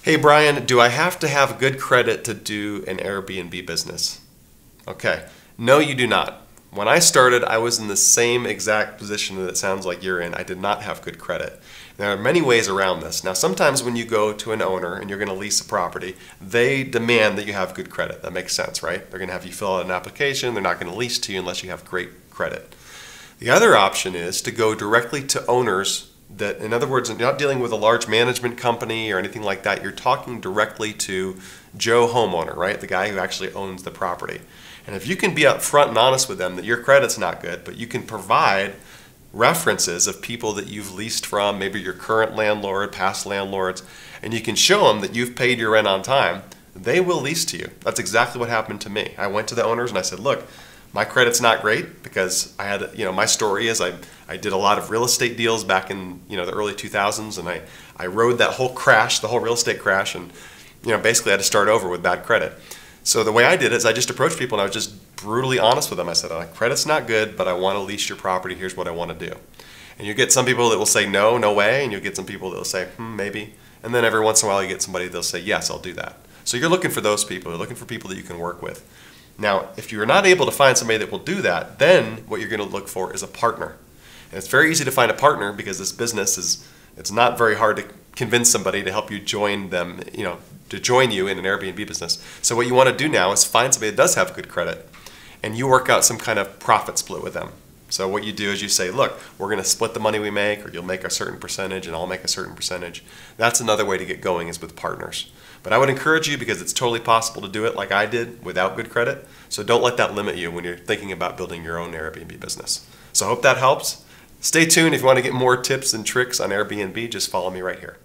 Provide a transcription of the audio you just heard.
Hey Brian, do I have to have good credit to do an Airbnb business? Okay, no you do not. When I started, I was in the same exact position that it sounds like you're in. I did not have good credit. There are many ways around this. Now sometimes when you go to an owner and you're going to lease a property, they demand that you have good credit. That makes sense, right? They're going to have you fill out an application. They're not going to lease to you unless you have great credit. The other option is to go directly to owners. That, in other words, you're not dealing with a large management company or anything like that. You're talking directly to Joe homeowner, right? The guy who actually owns the property. And if you can be upfront and honest with them that your credit's not good, but you can provide references of people that you've leased from, maybe your current landlord, past landlords, and you can show them that you've paid your rent on time, they will lease to you. That's exactly what happened to me. I went to the owners and I said, look, my credit's not great because I had, my story is I did a lot of real estate deals back in, the early 2000s, and I rode that whole crash, the whole real estate crash, and, basically I had to start over with bad credit. So the way I did it is I just approached people and I was just brutally honest with them. I said, my credit's not good, but I want to lease your property. Here's what I want to do. And you get some people that will say, no, no way. And you'll get some people that will say, maybe. And then every once in a while you get somebody that'll say, yes, I'll do that. So you're looking for those people. You're looking for people that you can work with. Now, if you're not able to find somebody that will do that, then what you're going to look for is a partner. And it's very easy to find a partner because this business is, it's not very hard to convince somebody to help you join them, to join you in an Airbnb business. So what you want to do now is find somebody that does have good credit and you work out some kind of profit split with them. So what you do is you say, look, we're going to split the money we make, or you'll make a certain percentage and I'll make a certain percentage. That's another way to get going, is with partners. But I would encourage you, because it's totally possible to do it like I did without good credit. So don't let that limit you when you're thinking about building your own Airbnb business. So I hope that helps. Stay tuned. If you want to get more tips and tricks on Airbnb, just follow me right here.